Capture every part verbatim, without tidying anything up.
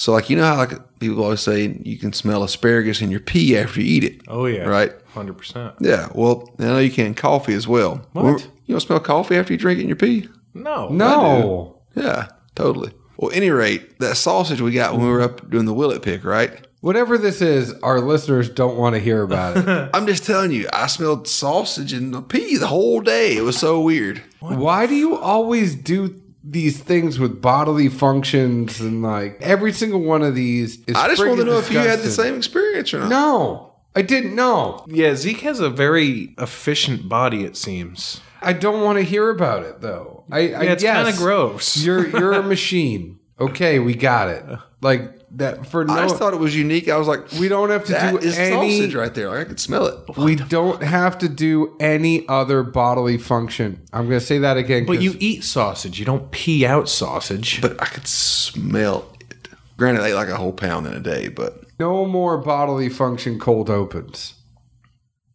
So, like, you know how like people always say you can smell asparagus in your pee after you eat it? Oh, yeah. Right? one hundred percent. Yeah. Well, I know you can in coffee as well. What? You don't smell coffee after you drink it in your pee? No. No. Yeah, totally. Well, at any rate, that sausage we got when we were up doing the Willet pick, right? Whatever this is, our listeners don't want to hear about it. I'm just telling you, I smelled sausage and pee the whole day. It was so weird. What? Why do you always do these things with bodily functions and like every single one of these is I just want to know disgusting. If you had the same experience or not. No, I didn't know. Yeah, Zeke has a very efficient body, it seems. I don't want to hear about it, though. I, yeah, I it's yes, kind of gross. You're, you're a machine. Okay, we got it. Like... That for no, I just thought it was unique. I was like, we don't have to that do is any sausage right there. Like, I could smell it. What we don't fuck? have to do any other bodily function. I'm going to say that again. But you eat sausage. You don't pee out sausage. But I could smell it. Granted, I ate like a whole pound in a day, but no more bodily function cold opens.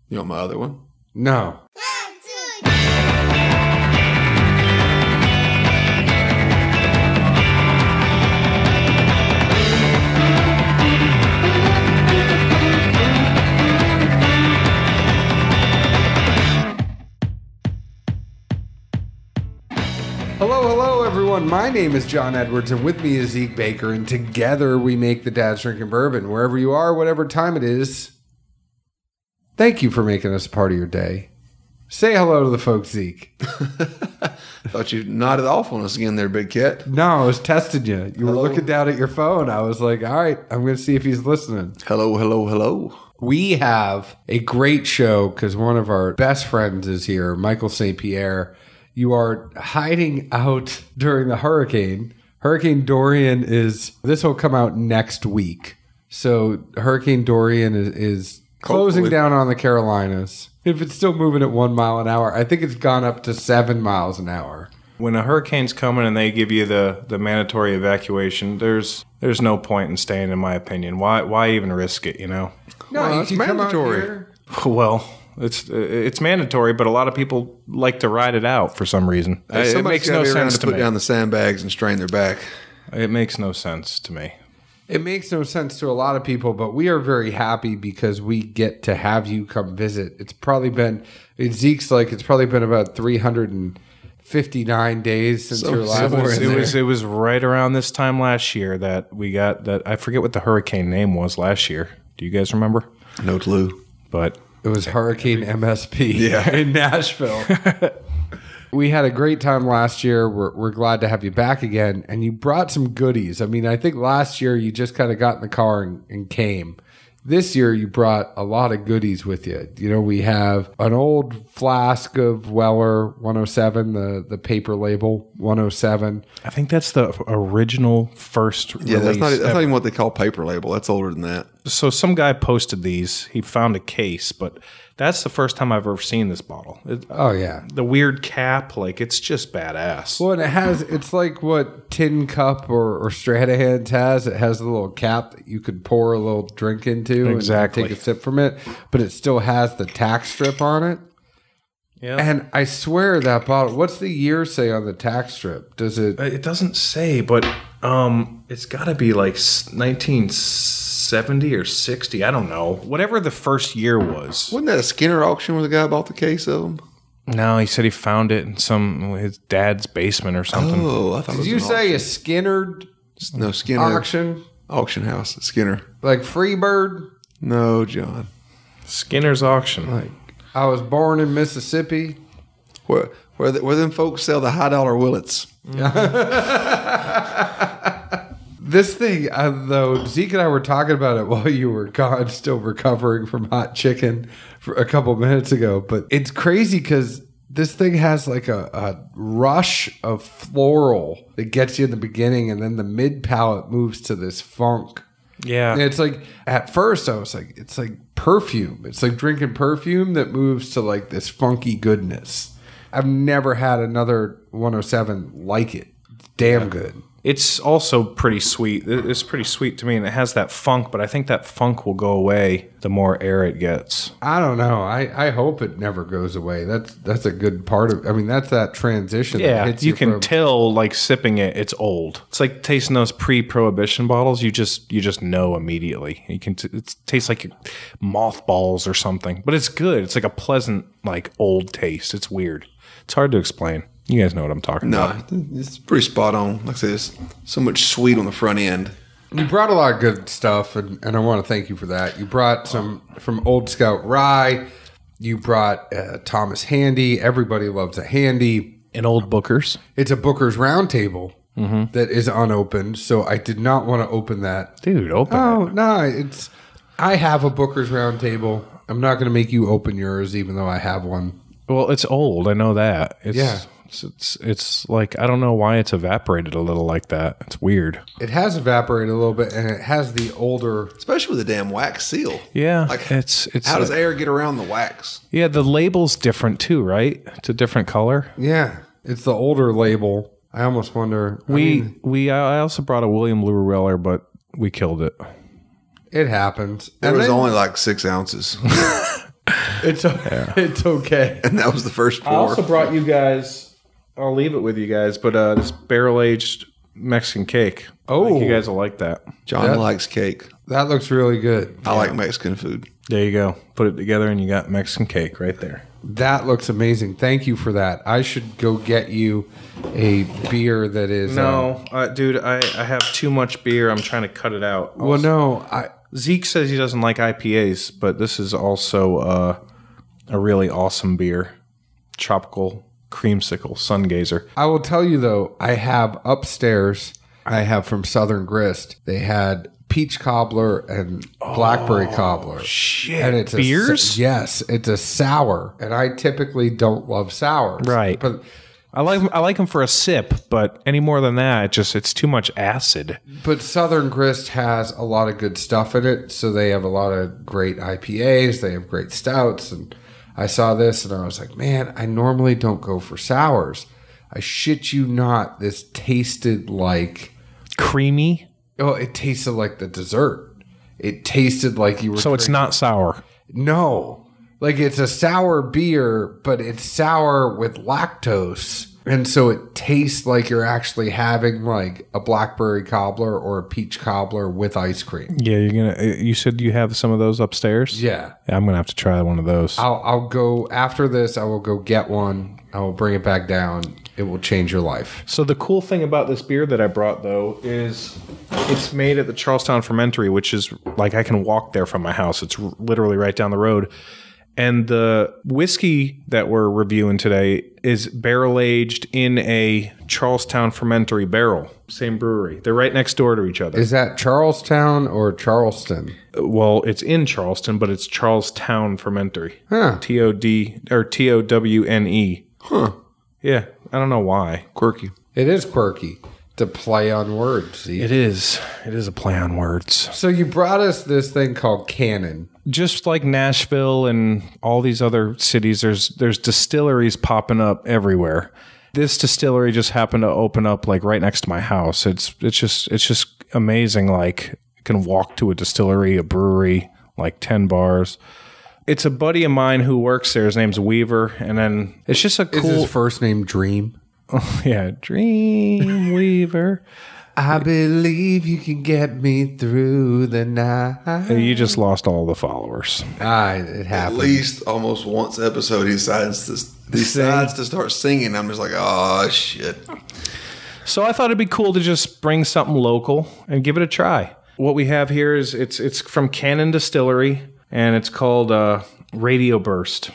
You want my other one? No. My name is John Edwards, and with me is Zeke Baker, and together we make the Dad's Drinking Bourbon. Wherever you are, whatever time it is, thank you for making us a part of your day. Say hello to the folks, Zeke. Thought you nodded off on us again there, big cat. No, I was testing you. You hello. were looking down at your phone. I was like, all right, I'm going to see if he's listening. Hello, hello, hello. We have a great show because one of our best friends is here, Michael Saint Pierre. You are hiding out during the hurricane. Hurricane Dorian is, this will come out next week. So Hurricane Dorian is, is closing Hopefully. down on the Carolinas. If it's still moving at one mile an hour, I think it's gone up to seven miles an hour. When a hurricane's coming and they give you the, the mandatory evacuation, there's there's no point in staying, in my opinion. Why why even risk it, you know? No, well, it's mandatory. Well... It's it's mandatory, but a lot of people like to ride it out for some reason. It makes no sense to me. Put down the sandbags and strain their back. It makes no sense to me. It makes no sense to a lot of people, but we are very happy because we get to have you come visit. It's probably been Zeke's like it's probably been about three hundred and fifty nine days since your last. It was it was right around this time last year that we got that. I forget what the hurricane name was last year. Do you guys remember? No clue, but. It was Hurricane M S P yeah. in Nashville. We had a great time last year. We're, we're glad to have you back again. And you brought some goodies. I mean, I think last year you just kind of got in the car and, and came. This year you brought a lot of goodies with you. You know, we have an old flask of Weller one oh seven, the, the paper label one oh seven. I think that's the original first release. Yeah, that's not, that's not even what they call paper label. That's older than that. So some guy posted these. He found a case, but that's the first time I've ever seen this bottle. It, oh, yeah. The weird cap, like, it's just badass. Well, and it has, it's like what Tin Cup or, or Stratahan's has. It has a little cap that you could pour a little drink into exactly. and take a sip from it, but it still has the tack strip on it. Yeah. And I swear that bottle, what's the year say on the tack strip? Does it? It doesn't say, but um, it's got to be like nineteen seventy or sixty. I don't know. Whatever the first year was. Wasn't that a Skinner auction where the guy bought the case of them? No, he said he found it in some his dad's basement or something. Oh, I thought Did it was you say auction. a Skinner? No, Skinner. Auction? Auction house. Skinner. Like Freebird? No, John. Skinner's auction. Like. I was born in Mississippi. Where where, the, where them folks sell the high dollar Willets. This thing, though, Zeke and I were talking about it while you were gone, still recovering from hot chicken for a couple minutes ago. But it's crazy because this thing has like a, a rush of floral that gets you in the beginning, and then the mid palate moves to this funk. Yeah. And it's like, at first I was like, it's like perfume. It's like drinking perfume that moves to like this funky goodness. I've never had another one oh seven like it. It's damn yeah. good. It's also pretty sweet. It's pretty sweet to me, and it has that funk, but I think that funk will go away the more air it gets. I don't know. I, I hope it never goes away. That's that's a good part of I mean, that's that transition. Yeah, that hits you, you can tell, like, sipping it, it's old. It's like tasting those pre-Prohibition bottles. You just you just know immediately. You can t it tastes like mothballs or something, but it's good. It's like a pleasant, like, old taste. It's weird. It's hard to explain. You guys know what I'm talking no, about. No, it's pretty spot on. Like I said, there's so much sweet on the front end. You brought a lot of good stuff, and, and I want to thank you for that. You brought some from Old Scout Rye. You brought uh, Thomas Handy. Everybody loves a Handy. And Old Bookers. It's a Bookers Roundtable mm-hmm. that is unopened, so I did not want to open that. Dude, open oh, it. Oh, no. It's, I have a Bookers Roundtable. I'm not going to make you open yours, even though I have one. Well, it's old. I know that. It's, yeah. It's it's like, I don't know why it's evaporated a little like that. It's weird. It has evaporated a little bit, and it has the older, especially with the damn wax seal. Yeah, like it's it's. How a, does air get around the wax? Yeah, the label's different too, right? It's a different color. Yeah, it's the older label. I almost wonder. We I mean, we I also brought a William Lou Weller, but we killed it. It happens. It was then, only like six ounces. it's yeah. it's okay, and that was the first pour. I also brought you guys. I'll leave it with you guys, but uh, this barrel-aged Mexican cake. Oh. I think you guys will like that. John that, likes cake. That looks really good. I yeah. like Mexican food. There you go. Put it together, and you got Mexican cake right there. That looks amazing. Thank you for that. I should go get you a beer that is... No, um, uh, dude, I, I have too much beer. I'm trying to cut it out. Also, well, no. I, Zeke says he doesn't like I P As, but this is also uh, a really awesome beer. Tropical... Creamsicle Sungazer. I will tell you though, I have upstairs, I have from Southern Grist, they had peach cobbler and blackberry oh, cobbler. Shit. And it's beers? A, yes, it's a sour. And I typically don't love sours. Right. But I like I like them for a sip, but any more than that, it just it's too much acid. But Southern Grist has a lot of good stuff in it. So they have a lot of great I P As, they have great stouts, and I saw this and I was like, man, I normally don't go for sours. I shit you not, this tasted like... Creamy? Oh, it tasted like the dessert. It tasted like you were... So drinking. It's not sour? No. Like, it's a sour beer, but it's sour with lactose. And so it tastes like you're actually having like a blackberry cobbler or a peach cobbler with ice cream. Yeah, you're gonna. You said you have some of those upstairs. Yeah, yeah, I'm gonna have to try one of those. I'll, I'll go after this. I will go get one. I will bring it back down. It will change your life. So the cool thing about this beer that I brought though is it's made at the Charlestown Fermentary, which is like I can walk there from my house. It's literally right down the road. And the whiskey that we're reviewing today is barrel-aged in a Charlestown Fermentary barrel. Same brewery. They're right next door to each other. Is that Charlestown or Charleston? Well, it's in Charleston, but it's Charlestown Fermentary. Huh. T O D or T O W N E. Huh. Yeah. I don't know why. Quirky. It is quirky. It's a play on words. See? It is. It is a play on words. So you brought us this thing called Cannon. Just like Nashville and all these other cities, there's there's distilleries popping up everywhere. This distillery just happened to open up like right next to my house. It's it's just it's just amazing. Like, you can walk to a distillery, a brewery, like ten bars. It's a buddy of mine who works there. His name's Weaver, and then it's just a cool. Is his first name Dream? Oh, yeah, Dream Weaver. I believe you can get me through the night. You just lost all the followers. Ah, it happened. At least almost once episode, he decides to, decides to start singing. I'm just like, oh, shit. So I thought it'd be cool to just bring something local and give it a try. What we have here is it's, it's from Cannon Distillery, and it's called uh, Radio Burst.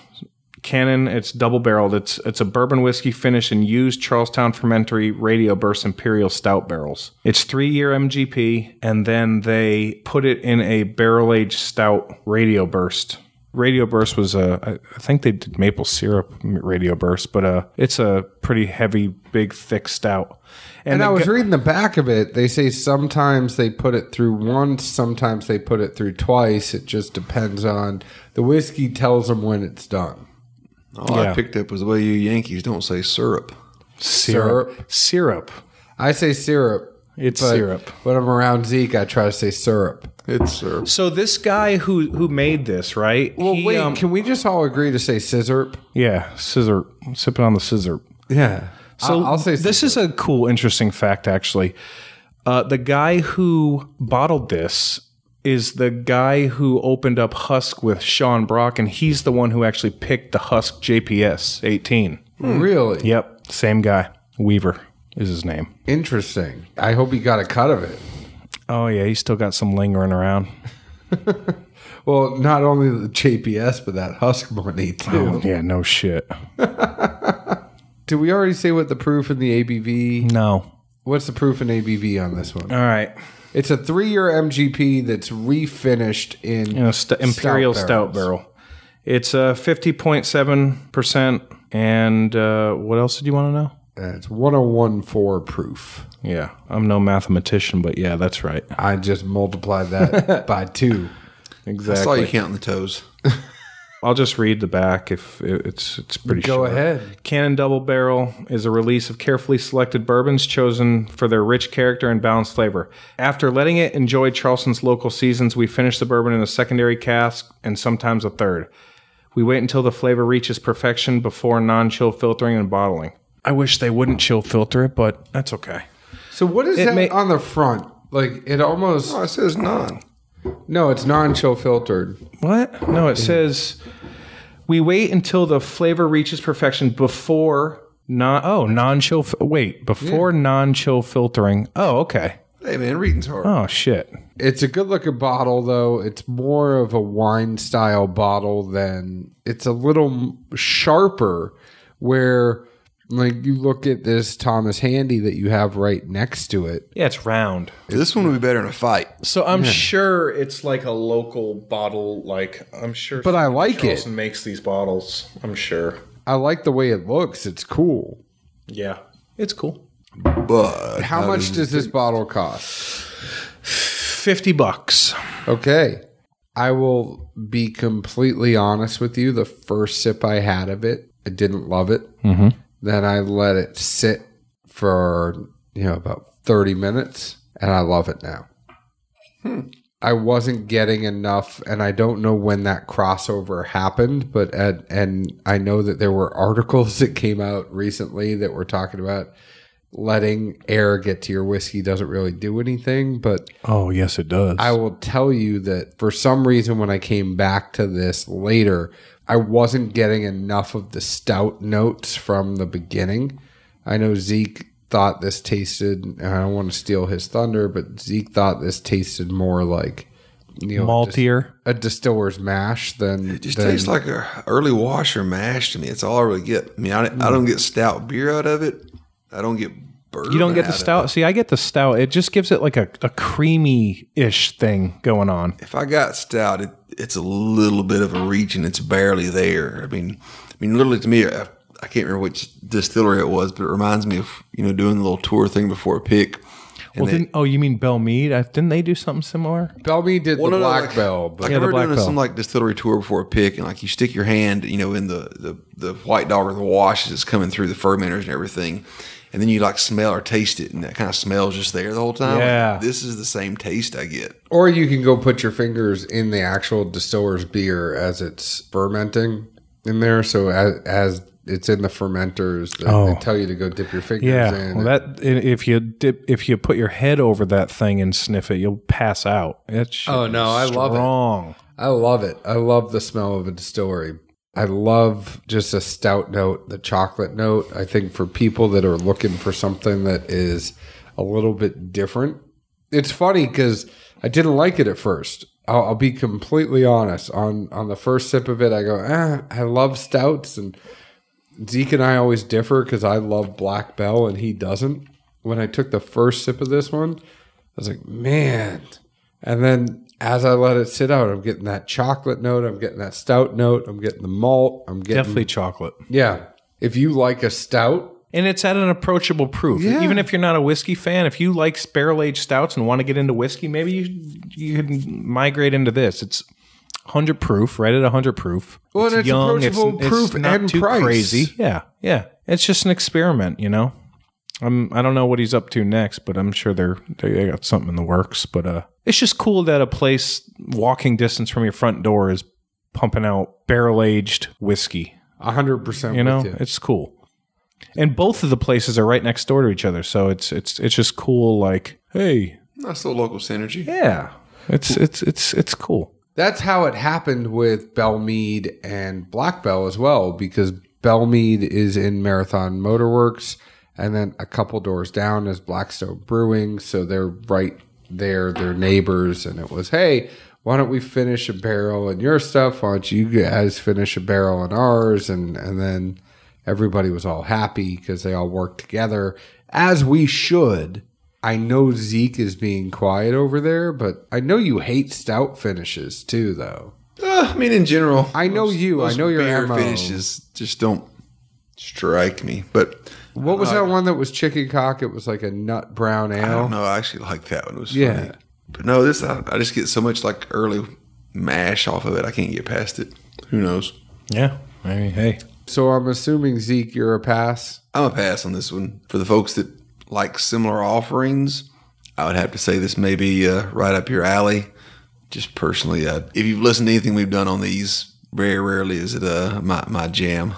Cannon, it's double-barreled. It's it's a bourbon whiskey finished in used Charlestown Fermentary Radio Burst Imperial Stout barrels. It's three-year M G P, and then they put it in a barrel-aged stout Radio Burst. Radio Burst was a, I think they did maple syrup Radio Burst, but uh, it's a pretty heavy, big, thick stout. And, and I was reading the back of it. They say sometimes they put it through once, sometimes they put it through twice. It just depends on, the whiskey tells them when it's done. All yeah. I picked up was the way you Yankees don't say syrup. Syrup. Syrup. Syrup. I say syrup. It's but syrup. When I'm around Zeke, I try to say syrup. It's syrup. So this guy who who made this, right? Well, he, wait. Um, can we just all agree to say scissor? Yeah, scissor. Sip it on the scissor. Yeah. So I'll, I'll say this is a cool, interesting fact, actually. Uh, the guy who bottled this is the guy who opened up Husk with Sean Brock, and he's the one who actually picked the Husk J P S eighteen. Hmm. Really? Yep. Same guy. Weaver is his name. Interesting. I hope he got a cut of it. Oh, yeah. He's still got some lingering around. Well, not only the J P S, but that Husk money, too. Oh, yeah, no shit. Did we already say what the proof and the A B V? No. What's the proof and A B V on this one? All right. It's a three-year M G P that's refinished in... You know, st Imperial Stout, stout Barrel. It's uh, fifty point seven percent. And uh, what else did you want to know? Uh, it's one oh one point four proof. Yeah. I'm no mathematician, but yeah, that's right. I just multiplied that by two. Exactly. That's all you count in the toes. I'll just read the back if it's it's pretty short. Go ahead. Cannon Double Barrel is a release of carefully selected bourbons chosen for their rich character and balanced flavor. After letting it enjoy Charleston's local seasons, we finish the bourbon in a secondary cask and sometimes a third. We wait until the flavor reaches perfection before non-chill filtering and bottling. I wish they wouldn't chill filter it, but that's okay. So what is it that may on the front? Like, it almost... Oh, it says non. No, it's non-chill filtered. What? No, it says we wait until the flavor reaches perfection before non. Oh, non-chill. Wait, before yeah. non-chill filtering. Oh, okay. Hey man, reading's hard. Oh shit. It's a good-looking bottle, though. It's more of a wine-style bottle than it's a little sharper. Where like you look at this Thomas Handy that you have right next to it. Yeah, it's round. This one would be better in a fight. So I'm yeah. sure it's like a local bottle. Like I'm sure, but I like Charleston it. Charleston makes these bottles. I'm sure. I like the way it looks. It's cool. Yeah, it's cool. But how much does this bottle cost? Fifty bucks. Okay. I will be completely honest with you. The first sip I had of it, I didn't love it. Mm-hmm. Then I let it sit for, you know, about thirty minutes, and I love it now. Hmm. I wasn't getting enough, and I don't know when that crossover happened, but at, and I know that there were articles that came out recently that were talking about letting air get to your whiskey doesn't really do anything, but... Oh, yes, it does. I will tell you that for some reason when I came back to this later... I wasn't getting enough of the stout notes from the beginning. I know Zeke thought this tasted, and I don't want to steal his thunder, but Zeke thought this tasted more like, you know, maltier, a distiller's mash than it just than, tastes like a early washer mash to me. It's all I really get. I mean, I, I don't get stout beer out of it. I don't get bourbon. You don't get the stout. See, I get the stout. It just gives it like a, a creamy-ish thing going on. If I got stout, it. It's a little bit of a reach, and it's barely there. I mean, I mean, literally to me, I, I can't remember which distillery it was, but it reminds me of, you know, doing the little tour thing before a pick. Well, they, didn't, oh, you mean Belle Meade? I, didn't they do something similar? Belle Meade did well, the no, Black like, Bell. But like yeah, I remember the Black doing Bell. Some like distillery tour before a pick, and like you stick your hand, you know, in the the, the white dog or the wash that's coming through the fermenters and everything. And then you like smell or taste it, and that kind of smell's just there the whole time. Yeah. Like, this is the same taste I get. Or you can go put your fingers in the actual distiller's beer as it's fermenting in there. So as, as it's in the fermenters, they, oh. they tell you to go dip your fingers yeah. in. Well, that if you dip, if you put your head over that thing and sniff it, you'll pass out. It's oh no, I strong. love it. I love it. I love the smell of a distillery. I love just a stout note, the chocolate note. I think for people that are looking for something that is a little bit different, it's funny because I didn't like it at first. I'll, I'll be completely honest. On on the first sip of it, I go, ah, I love stouts. And Zeke and I always differ because I love Black Bell and he doesn't. When I took the first sip of this one, I was like, man. And then... As I let it sit out, I'm getting that chocolate note. I'm getting that stout note. I'm getting the malt. I'm getting definitely chocolate. Yeah, if you like a stout, and it's at an approachable proof. Yeah. Even if you're not a whiskey fan, if you like barrel aged stouts and want to get into whiskey, maybe you you can migrate into this. It's one hundred proof, right at one hundred proof. Well, it's, and it's young, approachable it's, proof it's not and too price. Crazy. Yeah, yeah. It's just an experiment, you know. I'm, I don't know what he's up to next, but I'm sure they're, they got something in the works. But uh, it's just cool that a place walking distance from your front door is pumping out barrel-aged whiskey. one hundred percent. You know, it's cool. And both of the places are right next door to each other, so it's it's it's just cool. Like, hey, that's the local synergy. Yeah, it's it's it's it's cool. That's how it happened with Belle Meade and Black Bell as well, because Belle Meade is in Marathon Motorworks, and then a couple doors down is Blackstone Brewing, so they're right there, they're neighbors, and it was, hey, why don't we finish a barrel in your stuff? Why don't you guys finish a barrel in ours? And and then everybody was all happy because they all worked together, as we should. I know Zeke is being quiet over there, but I know you hate stout finishes too, though. Uh, I mean, in general. I know those, you. Those I know your M O. Finishes just don't strike me. But what was uh, that one that was Chicken Cock? It was like a nut brown ale. I don't know. I actually liked that one. It was yeah. funny. But no, this I, I just get so much like early mash off of it. I can't get past it. Who knows? Yeah. I mean, hey. So I'm assuming, Zeke, you're a pass? I'm a pass on this one. For the folks that like similar offerings, I would have to say this may be uh, right up your alley. Just personally, uh, if you've listened to anything we've done on these, very rarely is it uh, my, my jam.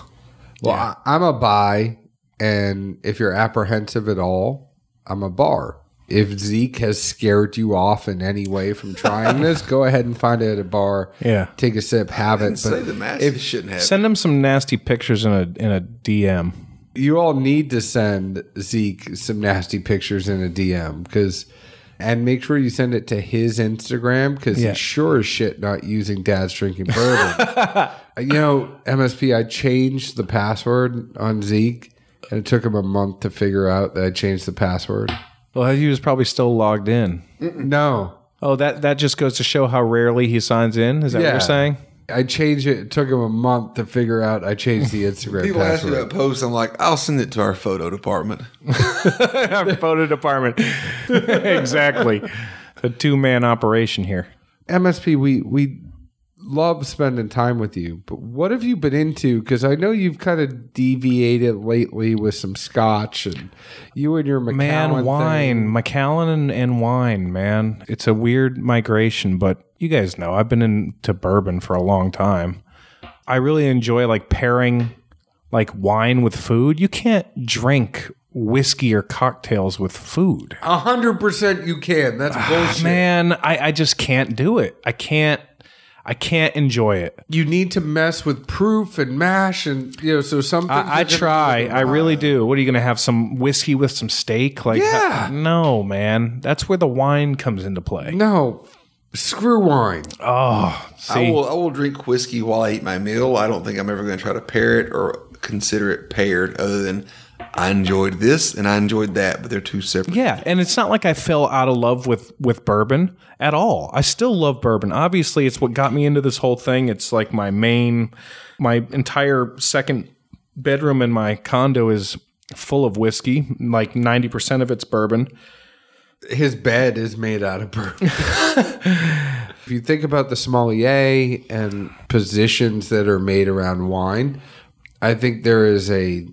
Well, yeah. I, I'm a buy, and if you're apprehensive at all, I'm a bar. If Zeke has scared you off in any way from trying this, go ahead and find it at a bar. Yeah, take a sip, have it. But the if shouldn't have send it. Them some nasty pictures in a in a D M. You all need to send Zeke some nasty pictures in a D M, because, and make sure you send it to his Instagram, because yeah. he's sure as shit not using Dad's Drinking Bourbon. You know, M S P, I changed the password on Zeke, and it took him a month to figure out that I changed the password. Well, he was probably still logged in. No. Oh, that, that just goes to show how rarely he signs in? Is that yeah. what you're saying? I changed it. It took him a month to figure out I changed the Instagram People password. Asked me that post. I'm like, I'll send it to our photo department. Our photo department. Exactly. A two-man operation here. M S P, we, we love spending time with you, but what have you been into? Because I know you've kind of deviated lately with some scotch, and you and your Macallan Man, wine. Thing. Macallan and, and wine, man. It's a weird migration, but you guys know I've been into bourbon for a long time. I really enjoy like pairing like wine with food. You can't drink whiskey or cocktails with food. A hundred percent you can. That's bullshit. Man, I, I just can't do it. I can't. I can't enjoy it. You need to mess with proof and mash and, you know, so something. I, I try. I really do. What, are you going to have some whiskey with some steak? Like, yeah. No, man. That's where the wine comes into play. No. Screw wine. Oh, see. I will, I will drink whiskey while I eat my meal. I don't think I'm ever going to try to pair it or consider it paired, other than I enjoyed this and I enjoyed that, but they're two separate. Yeah, and it's not like I fell out of love with, with bourbon at all. I still love bourbon. Obviously, it's what got me into this whole thing. It's like my main, my entire second bedroom in my condo is full of whiskey. Like ninety percent of it's bourbon. His bed is made out of bourbon. If you think about the sommelier and positions that are made around wine, I think there is a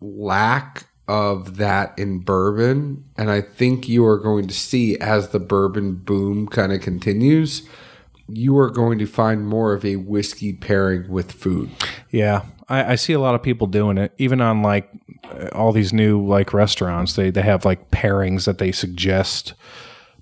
lack of that in bourbon, and I think you are going to see, as the bourbon boom kind of continues, you are going to find more of a whiskey pairing with food. Yeah, I, I see a lot of people doing it, even on like all these new like restaurants. They they have like pairings that they suggest,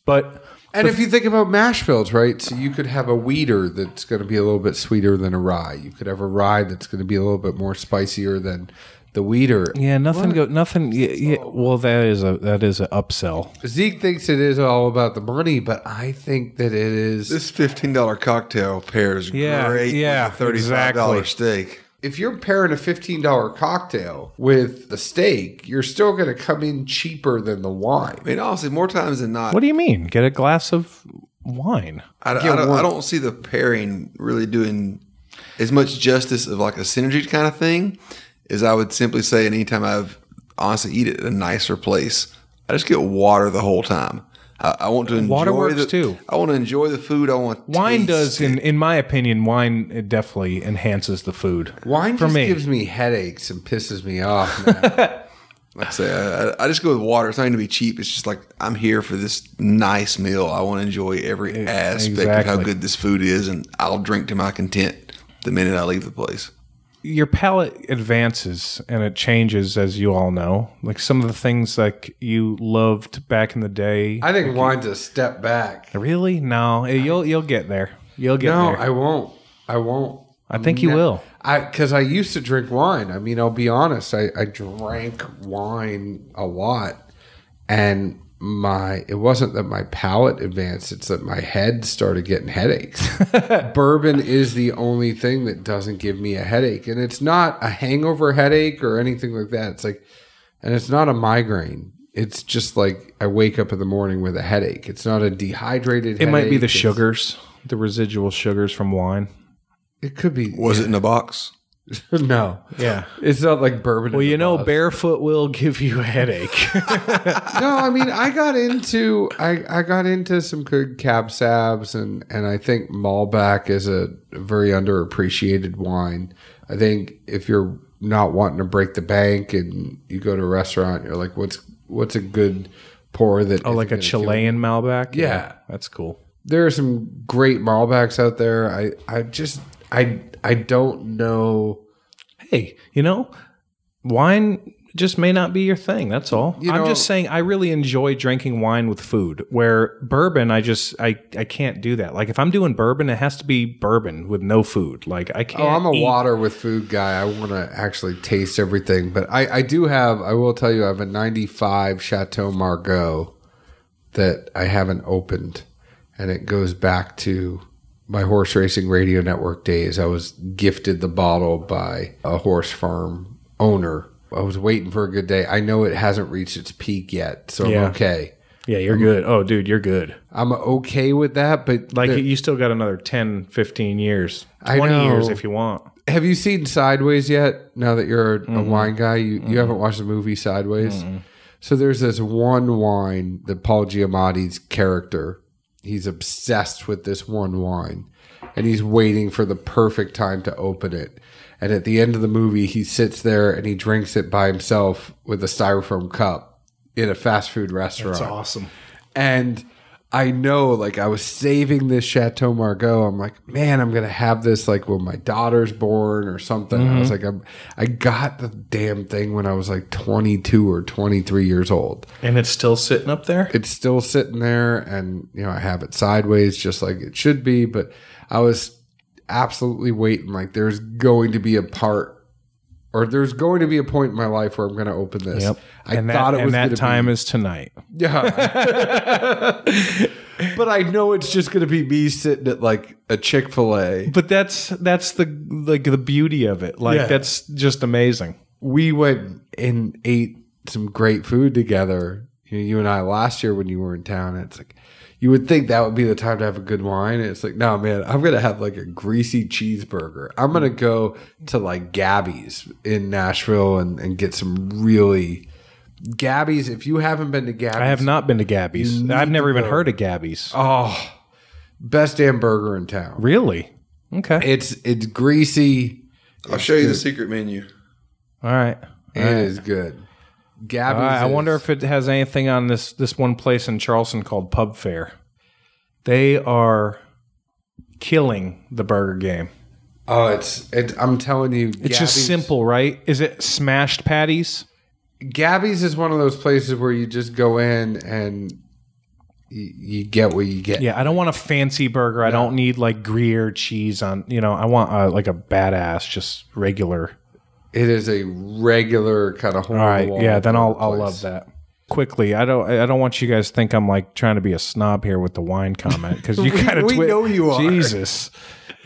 but and if you think about mash bills, right? So you could have a wheater that's going to be a little bit sweeter than a rye. You could have a rye that's going to be a little bit more spicier than the weeder. Yeah, nothing what? go nothing yeah, yeah, well that is a that is an upsell. Zeke thinks it is all about the money, but I think that it is. This fifteen dollar cocktail pairs yeah, great yeah, with a thirty-five dollar exactly. steak. If you're pairing a fifteen dollar cocktail with a steak, you're still going to come in cheaper than the wine. I mean, honestly, more times than not. What do you mean? Get a glass of wine. I, I, don't, I don't see the pairing really doing as much justice of like a synergy kind of thing. Is I would simply say, anytime I've honestly eat it at a nicer place, I just get water the whole time. I, I want to enjoy water works the, too. I want to enjoy the food. I want wine taste does in in my opinion. Wine it definitely enhances the food. Wine for just me. Gives me headaches and pisses me off. Now. Like I say, I, I just go with water. It's not going to be cheap. It's just like, I'm here for this nice meal. I want to enjoy every aspect exactly. of how good this food is, and I'll drink to my content the minute I leave the place. Your palate advances and it changes, as you all know. Like some of the things like you loved back in the day. I think like wine's a step back. Really? No, you'll you'll get there. You'll get no, there. No, I won't. I won't. I think you no. will. I because I used to drink wine. I mean, I'll be honest. I, I drank wine a lot, and my it wasn't that my palate advanced. It's that my head started getting headaches. Bourbon is the only thing that doesn't give me a headache, and it's not a hangover headache or anything like that. It's like, and it's not a migraine. It's just like I wake up in the morning with a headache. It's not a dehydrated. It headache. might be the it's, sugars, the residual sugars from wine. It could be. Was yeah. it in a box? No. Yeah. It's not like bourbon. Well, you know, box. Barefoot will give you a headache. No, I mean, I got into I, I got into some good cab sabs, and, and I think Malbec is a very underappreciated wine. I think if you're not wanting to break the bank and you go to a restaurant, you're like, what's what's a good pour that? Oh, like a Chilean Malbec? Yeah. yeah. That's cool. There are some great Malbecs out there. I, I just... I I don't know. Hey, you know, wine just may not be your thing. That's all. You know, I'm just saying I really enjoy drinking wine with food, where bourbon, I just, I, I can't do that. Like if I'm doing bourbon, it has to be bourbon with no food. Like I can't. Oh, I'm a eat. water with food guy. I want to actually taste everything. But I, I do have, I will tell you, I have a ninety-five Chateau Margaux that I haven't opened. And it goes back to my horse racing radio network days. I was gifted the bottle by a horse farm owner. I was waiting for a good day. I know it hasn't reached its peak yet, so yeah. I'm okay. Yeah, you're I'm, good. Oh, dude, you're good. I'm okay with that, but... Like, the, you still got another ten, fifteen years. twenty years if you want. Have you seen Sideways yet? Now that you're a, mm-hmm. a wine guy, you, mm-hmm. you haven't watched the movie Sideways? Mm-hmm. So there's this one wine that Paul Giamatti's character... He's obsessed with this one wine, and he's waiting for the perfect time to open it. And at the end of the movie, he sits there and he drinks it by himself with a styrofoam cup in a fast food restaurant. That's awesome. And I know, like, I was saving this Chateau Margaux. I'm like, man, I'm going to have this, like, when my daughter's born or something. Mm-hmm. I was like, I'm, I got the damn thing when I was, like, twenty-two or twenty-three years old. And it's still sitting up there? It's still sitting there, and, you know, I have it sideways just like it should be. But I was absolutely waiting. Like, there's going to be a part or there's going to be a point in my life where I'm going to open this. Yep. I and thought that, it was and that time be, is tonight. Yeah. But I know it's just going to be me sitting at like a Chick-fil-A. But that's that's the like the beauty of it. Like yeah. that's just amazing. We went and ate some great food together. You know, you and I last year when you were in town. It's like you would think that would be the time to have a good wine. And it's like, no, man, I'm going to have like a greasy cheeseburger. I'm going to go to like Gabby's in Nashville and, and get some really Gabby's. If you haven't been to Gabby's. I have not been to Gabby's. I've never even heard of Gabby's. Oh, best damn burger in town. Really? Okay. It's, it's greasy. I'll show you the secret menu. All right. It is good. Gabby's uh, I is. wonder if it has anything on this this one place in Charleston called Pub Fair. They are killing the burger game. Oh, it's it, I'm telling you, it's Gabby's, just simple, right? Is it smashed patties? Gabby's is one of those places where you just go in and you, you get what you get. Yeah, I don't want a fancy burger. No. I don't need like Gruyere cheese on. You know, I want uh, like a badass, just regular. It is a regular kind of hole. All right, yeah. Then I'll I'll love that. Quickly, I don't I don't want you guys to think I'm like trying to be a snob here with the wine comment because you kind of we know you are. Jesus,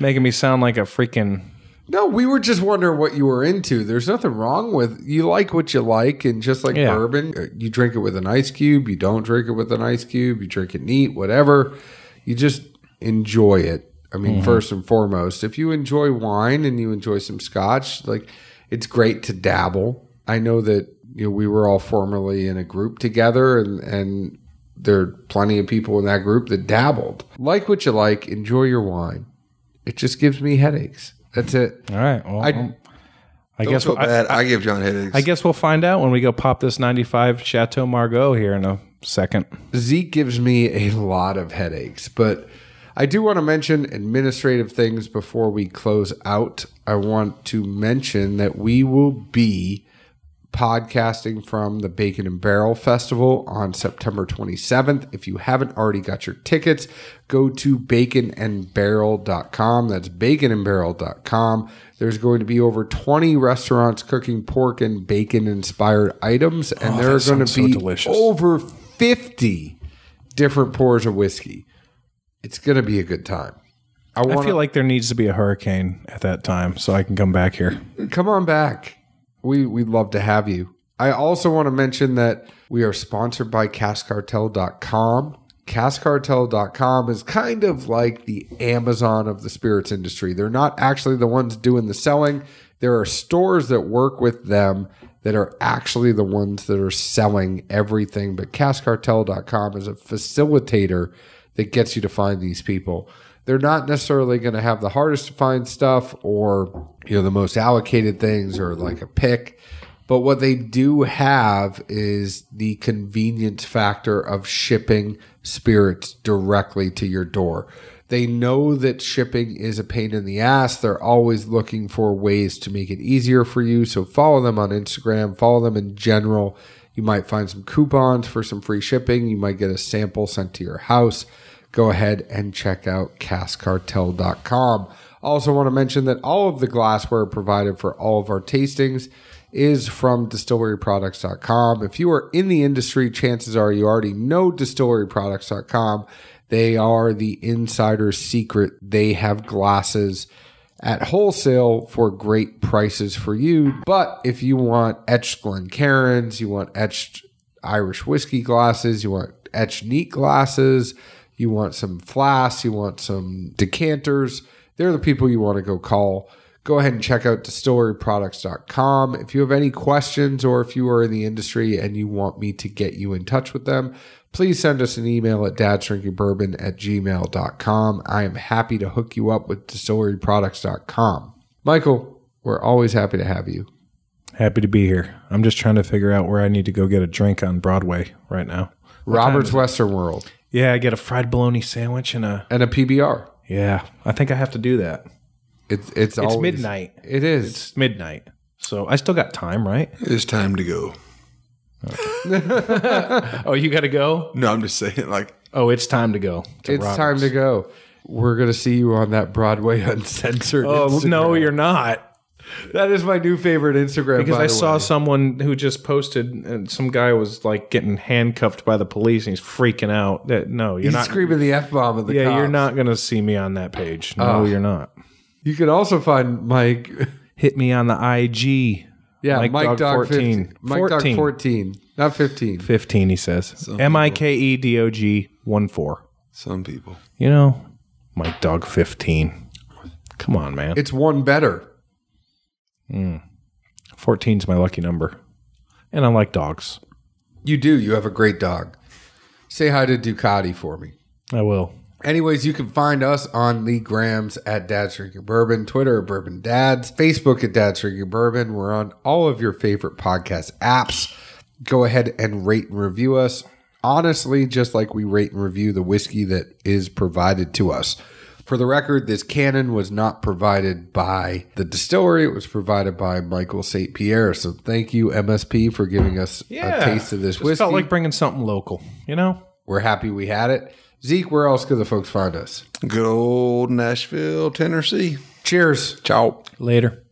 making me sound like a freaking. No, we were just wondering what you were into. There's nothing wrong with you like what you like, and just like yeah. bourbon, you drink it with an ice cube. You don't drink it with an ice cube. You drink it neat, whatever. You just enjoy it. I mean, mm-hmm. first and foremost, if you enjoy wine and you enjoy some scotch, like. It's great to dabble. I know that you know, we were all formerly in a group together, and, and there are plenty of people in that group that dabbled. Like what you like, enjoy your wine. It just gives me headaches. That's it. All right. Well, I, I Don't guess feel bad. I, I, I give John headaches. I guess we'll find out when we go pop this ninety-five Chateau Margaux here in a second. Zeke gives me a lot of headaches, but I do want to mention administrative things before we close out. I want to mention that we will be podcasting from the Bacon and Barrel Festival on September twenty-seventh. If you haven't already got your tickets, go to bacon and barrel dot com. That's bacon and barrel dot com. There's going to be over twenty restaurants cooking pork and bacon-inspired items, and oh, there are going to be so over fifty different pours of whiskey. It's going to be a good time. I, wanna, I feel like there needs to be a hurricane at that time so I can come back here. Come on back. We, we'd love to have you. I also want to mention that we are sponsored by Cask Cartel dot com. Cask Cartel dot com is kind of like the Amazon of the spirits industry. They're not actually the ones doing the selling. There are stores that work with them that are actually the ones that are selling everything. But Cask Cartel dot com is a facilitator that gets you to find these people. They're not necessarily going to have the hardest to find stuff or, you know, the most allocated things or like a pick. But what they do have is the convenience factor of shipping spirits directly to your door. They know that shipping is a pain in the ass. They're always looking for ways to make it easier for you. So follow them on Instagram. Follow them in general. You might find some coupons for some free shipping. You might get a sample sent to your house. Go ahead and check out Cask Cartel dot com. Also want to mention that all of the glassware provided for all of our tastings is from distillery products dot com. If you are in the industry, chances are you already know distillery products dot com. They are the insider's secret. They have glasses at wholesale for great prices for you. But if you want etched Glencairns, you want etched Irish whiskey glasses, you want etched neat glasses, you want some flasks, you want some decanters, they're the people you want to go call. Go ahead and check out distillery products dot com. If you have any questions or if you are in the industry and you want me to get you in touch with them, please send us an email at dads drinking bourbon at gmail dot com. I am happy to hook you up with distillery products dot com. Michael, we're always happy to have you. Happy to be here. I'm just trying to figure out where I need to go get a drink on Broadway right now. What Robert's Western World. Yeah, I get a fried bologna sandwich and a... And a P B R. Yeah, I think I have to do that. It's it's, it's always... It's midnight. It is. It's midnight. So I still got time, right? It is time to go. Oh, you gotta go? No, I'm just saying, like, oh, it's time to go. To it's Roberts. Time to go. We're gonna see you on that Broadway Uncensored. Oh Instagram. No, you're not. That is my new favorite Instagram. Because by I the saw way. Someone who just posted, and some guy was like getting handcuffed by the police, and he's freaking out. That no, you're he's not screaming the F bomb at the yeah. Cops. You're not gonna see me on that page. No, uh, you're not. You can also find Mike. Hit me on the I G. Yeah, Mike, Mike Dog, Dog fourteen. fifteen. Mike fourteen. Dog fourteen, not fifteen. fifteen, he says. M I K E D O G one four. Some people. You know, Mike Dog fifteen. Come on, man. It's one better. Mm. fourteen's my lucky number. And I like dogs. You do. You have a great dog. Say hi to Ducati for me. I will. Anyways, you can find us on the grams at Dad's Drinking Bourbon, Twitter at Bourbon Dads, Facebook at Dad's Drinking Bourbon. We're on all of your favorite podcast apps. Go ahead and rate and review us. Honestly, just like we rate and review the whiskey that is provided to us. For the record, this Cannon was not provided by the distillery. It was provided by Michael Saint Pierre. So thank you, M S P, for giving us yeah, a taste of this just whiskey. It felt like bringing something local, you know? We're happy we had it. Zeke, where else could the folks find us? Good old Nashville, Tennessee. Cheers. Ciao. Later.